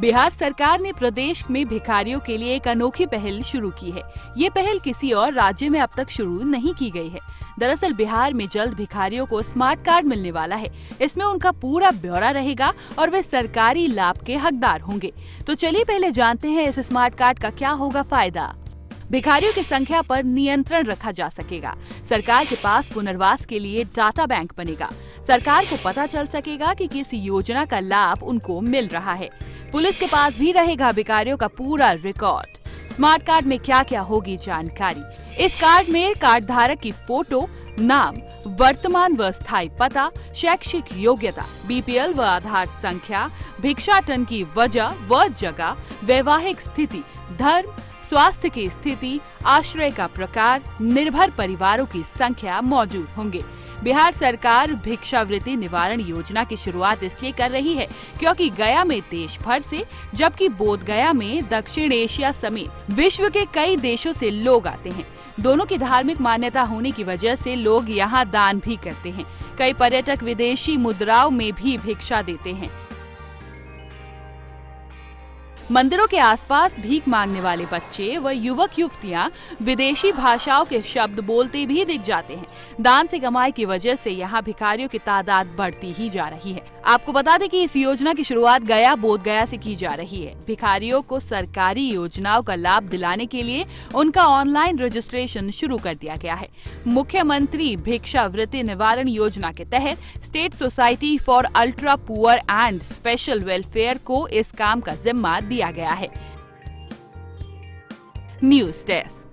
बिहार सरकार ने प्रदेश में भिखारियों के लिए एक अनोखी पहल शुरू की है। ये पहल किसी और राज्य में अब तक शुरू नहीं की गई है। दरअसल बिहार में जल्द भिखारियों को स्मार्ट कार्ड मिलने वाला है। इसमें उनका पूरा ब्यौरा रहेगा और वे सरकारी लाभ के हकदार होंगे। तो चलिए पहले जानते हैं इस स्मार्ट कार्ड का क्या होगा फायदा। भिखारियों की संख्या पर नियंत्रण रखा जा सकेगा। सरकार के पास पुनर्वास के लिए डाटा बैंक बनेगा। सरकार को पता चल सकेगा कि किस योजना का लाभ उनको मिल रहा है। पुलिस के पास भी रहेगा भिखारियों का पूरा रिकॉर्ड। स्मार्ट कार्ड में क्या क्या होगी जानकारी। इस कार्ड में कार्ड धारक की फोटो, नाम, वर्तमान व स्थायी पता, शैक्षिक योग्यता, बीपीएल व आधार संख्या, भिक्षाटन की वजह व जगह, वैवाहिक स्थिति, धर्म, स्वास्थ्य की स्थिति, आश्रय का प्रकार, निर्भर परिवारों की संख्या मौजूद होंगे। बिहार सरकार भिक्षावृत्ति निवारण योजना की शुरुआत इसलिए कर रही है क्योंकि गया में देश भर से, जबकि बोधगया में दक्षिण एशिया समेत विश्व के कई देशों से लोग आते हैं। दोनों की धार्मिक मान्यता होने की वजह से लोग यहाँ दान भी करते हैं। कई पर्यटक विदेशी मुद्राओं में भी भिक्षा देते हैं। मंदिरों के आसपास भीख मांगने वाले बच्चे व युवक युवतियां विदेशी भाषाओं के शब्द बोलते भी दिख जाते हैं। दान से कमाई की वजह से यहां भिखारियों की तादाद बढ़ती ही जा रही है। आपको बता दें कि इस योजना की शुरुआत गया, बोधगया से की जा रही है। भिखारियों को सरकारी योजनाओं का लाभ दिलाने के लिए उनका ऑनलाइन रजिस्ट्रेशन शुरू कर दिया गया है। मुख्यमंत्री भिक्षावृत्ति निवारण योजना के तहत state society for ultra poor and special welfare को इस काम का जिम्मा दिया गया है। News desk.